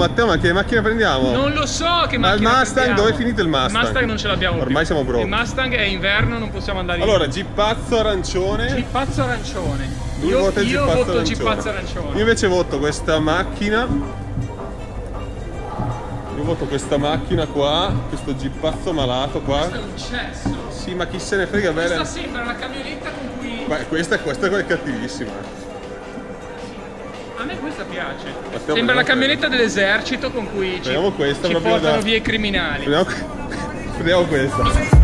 Matteo, ma che macchina prendiamo? Non lo so che macchina. Ma il Mustang, dove è finito il Mustang? Il Mustang non ce l'abbiamo più. Ormai siamo brotti. Il Mustang è inverno, non possiamo andare in. Allora, Jeepazzo arancione. Jeepazzo arancione. Io voto Jeepazzo arancione. Io invece voto questa macchina. Io voto questa macchina qua, questo Jeepazzo malato qua. Questo è un cesso. Sì, ma chi se ne frega, bene. Questa sembra una camionetta con cui. Beh, questa è cattivissima. A me questa piace. Matteo, sembra la camionetta dell'esercito con cui ci portano via i criminali. Prendiamo questa.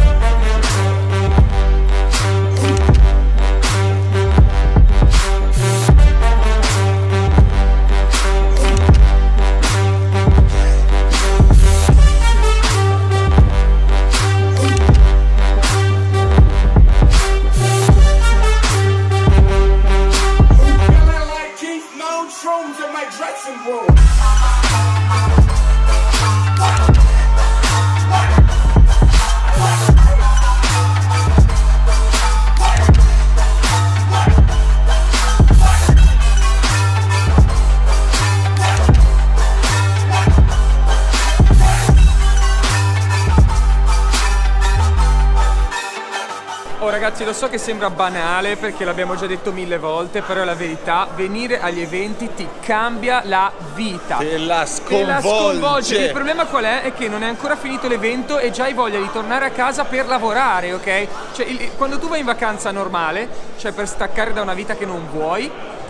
Ragazzi, lo so che sembra banale perché l'abbiamo già detto 1000 volte, però è la verità: venire agli eventi ti cambia la vita. Te la sconvolge. Il problema qual è? È che non è ancora finito l'evento e già hai voglia di tornare a casa per lavorare, ok? Cioè, quando tu vai in vacanza normale, cioè per staccare da una vita che non vuoi,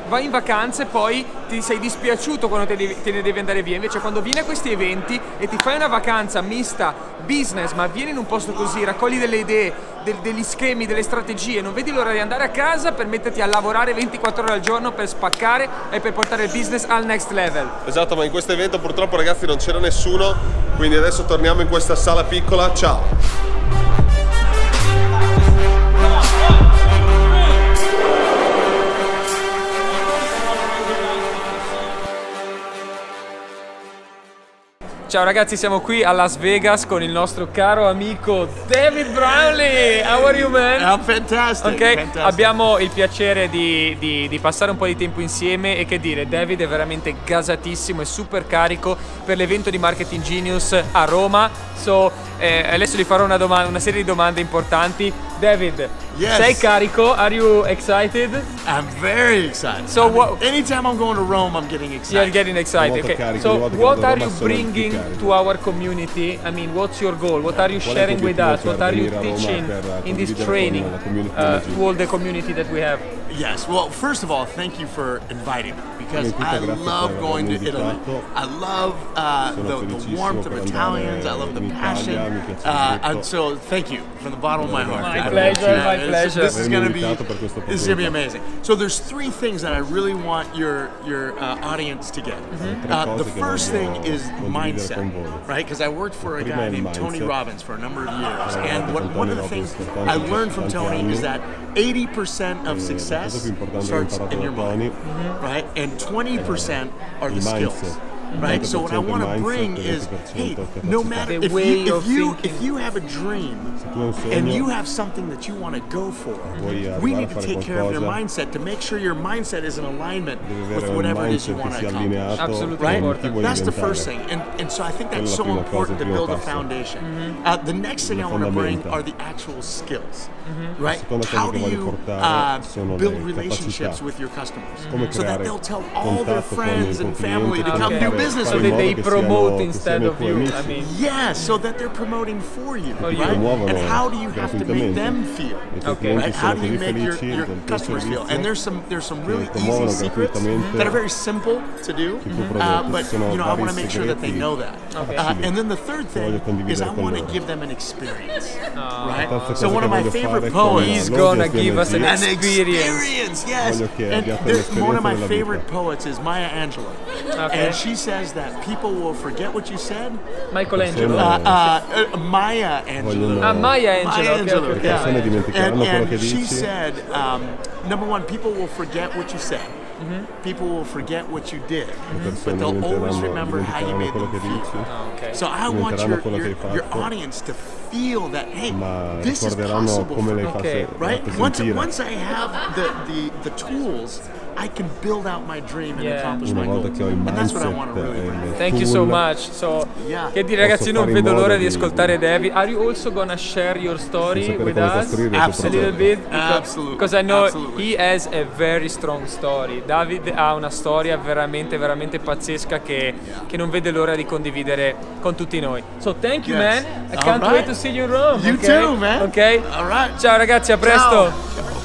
vai in vacanza e poi ti sei dispiaciuto quando te ne devi andare via. Invece quando vieni a questi eventi e ti fai una vacanza mista business, ma vieni in un posto così, raccogli delle idee, degli schemi, delle strategie, non vedi l'ora di andare a casa per metterti a lavorare 24 ore al giorno per spaccare e per portare il business al next level. Esatto, ma in questo evento purtroppo, ragazzi, non c'era nessuno, quindi adesso torniamo in questa sala piccola. Ciao! Ciao ragazzi, siamo qui a Las Vegas con il nostro caro amico David Brownlee. How are you, man? I'm fantastic. Ok, fantastic. Abbiamo il piacere di passare un po' di tempo insieme e che dire, David è veramente gasatissimo e super carico per l'evento di Marketing Genius a Roma. So, adesso gli farò una serie di domande importanti. David, yes. Sei carico? Are you excited? I'm very excited. So anytime I'm going to Rome, I'm getting excited. You're getting excited. Okay. Carico, so what are you bringing to our community? I mean, what's your goal? What are you sharing with us? What are you teaching in this training to all the community that we have? Yes. Well, first of all, thank you for inviting me because I love going to Italy. I love the warmth of Italians. I love the passion. And so, thank you from the bottom of my heart. My pleasure. My pleasure. This is going to be amazing. So there's three things that I really want your audience to get. The first thing is mindset, right? Because I worked for a guy named Tony Robbins for a number of years, and one of the things I learned from Tony is that 80% of success starts in your mind, right? And 20% are the skills, right? So what I want to bring is, hey, no matter if you have a dream and you have something that you want to go for, we need to take care of your mindset to make sure your mindset is in alignment with whatever it is you want to accomplish. Absolutely, right? That's the first thing, and so I think that's so important to build a foundation. The next thing I want to bring are the actual skills, right? How do you build relationships with your customers so that they'll tell all their friends and family to come do business so that they promote instead of you? I mean, yeah, so that they're promoting for you, right? And how do you have to make them feel? Okay, right? How do you make your customers feel? And there's some really easy secrets that are very simple to do, but you know, I want to make sure that they know that. And then the third thing is I want to give them an experience, right? So one of my favorite poets, he's gonna give us an experience. Yes, and one of my favorite poets is Maya Angelou, and she says that people will forget what you said. Michelangelo. Maya Angelou. Maya Angelou. And she said, number one, people will forget what you said. People will forget what you did, but they'll always remember how you made them feel. Okay. So I want your audience to feel that, hey, this is possible. Okay. Right? Once I have the tools I can build out my dream and accomplish my goal. And that's what I want to really do. Thank you so much. So, che dire, ragazzi, non vedo l'ora di ascoltare David. Are you also gonna share your story with us a little bit? Absolutely. Because I know he has a very strong story. David ha una storia veramente, veramente pazzesca che non vede l'ora di condividere con tutti noi. So, thank you, man. I can't wait to see you in Rome. You too, man. Okay. All right. Ciao, ragazzi, a presto.